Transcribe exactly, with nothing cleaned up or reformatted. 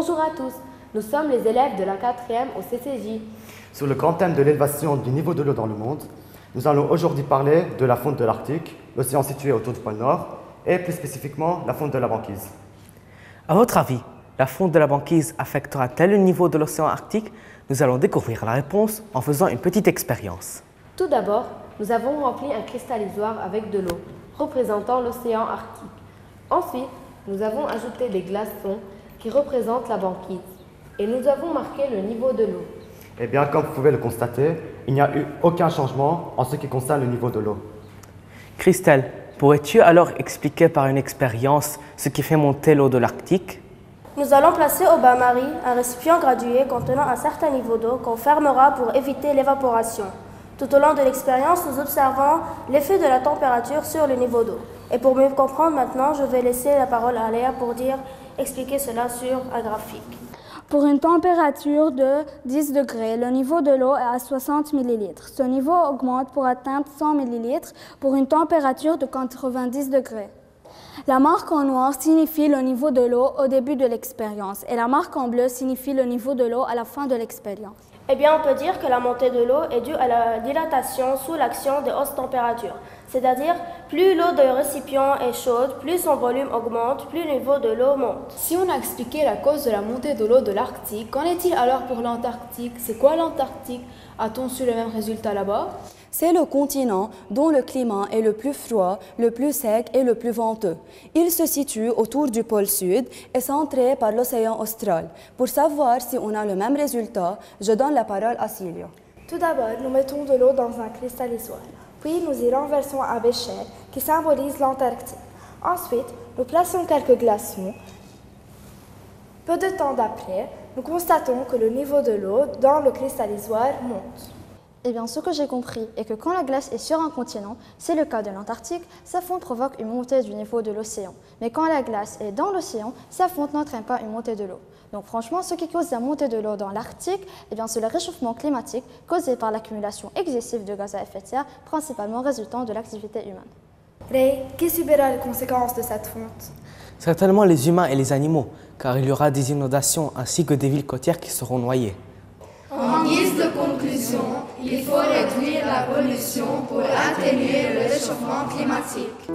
Bonjour à tous, nous sommes les élèves de la quatrième au C C J. Sur le grand thème de l'élévation du niveau de l'eau dans le monde, nous allons aujourd'hui parler de la fonte de l'Arctique, l'océan situé autour du pôle Nord, et plus spécifiquement la fonte de la banquise. À votre avis, la fonte de la banquise affectera-t-elle le niveau de l'océan Arctique? Nous allons découvrir la réponse en faisant une petite expérience. Tout d'abord, nous avons rempli un cristallisoire avec de l'eau, représentant l'océan Arctique. Ensuite, nous avons ajouté des glaçons qui représentent la banquise, et nous avons marqué le niveau de l'eau. Eh bien, comme vous pouvez le constater, il n'y a eu aucun changement en ce qui concerne le niveau de l'eau. Christelle, pourrais-tu alors expliquer par une expérience ce qui fait monter l'eau de l'Arctique? Nous allons placer au bain-marie un récipient gradué contenant un certain niveau d'eau qu'on fermera pour éviter l'évaporation. Tout au long de l'expérience, nous observons l'effet de la température sur le niveau d'eau. Et pour mieux comprendre maintenant, je vais laisser la parole à Léa pour dire, expliquer cela sur un graphique. Pour une température de dix degrés, le niveau de l'eau est à soixante millilitres. Ce niveau augmente pour atteindre cent millilitres pour une température de quatre-vingt-dix degrés. La marque en noir signifie le niveau de l'eau au début de l'expérience et la marque en bleu signifie le niveau de l'eau à la fin de l'expérience. Eh bien, on peut dire que la montée de l'eau est due à la dilatation sous l'action des hausses températures. C'est-à-dire, plus l'eau de récipient est chaude, plus son volume augmente, plus le niveau de l'eau monte. Si on a expliqué la cause de la montée de l'eau de l'Arctique, qu'en est-il alors pour l'Antarctique? C'est quoi l'Antarctique? A-t-on su le même résultat là-bas? C'est le continent dont le climat est le plus froid, le plus sec et le plus venteux. Il se situe autour du pôle sud et centré par l'océan austral. Pour savoir si on a le même résultat, je donne la parole à Silvia. Tout d'abord, nous mettons de l'eau dans un cristallisoire. Puis nous y renversons un bécher qui symbolise l'Antarctique. Ensuite, nous plaçons quelques glaçons. Peu de temps d'après, nous constatons que le niveau de l'eau dans le cristallisoire monte. Eh bien, ce que j'ai compris est que quand la glace est sur un continent, c'est le cas de l'Antarctique, sa fonte provoque une montée du niveau de l'océan. Mais quand la glace est dans l'océan, sa fonte n'entraîne pas une montée de l'eau. Donc franchement, ce qui cause la montée de l'eau dans l'Arctique, eh bien, c'est le réchauffement climatique causé par l'accumulation excessive de gaz à effet de serre, principalement résultant de l'activité humaine. Ray, qui subira les conséquences de cette fonte? Certainement les humains et les animaux, car il y aura des inondations ainsi que des villes côtières qui seront noyées. En guise de conclusion, il faut réduire la pollution pour atténuer le réchauffement climatique.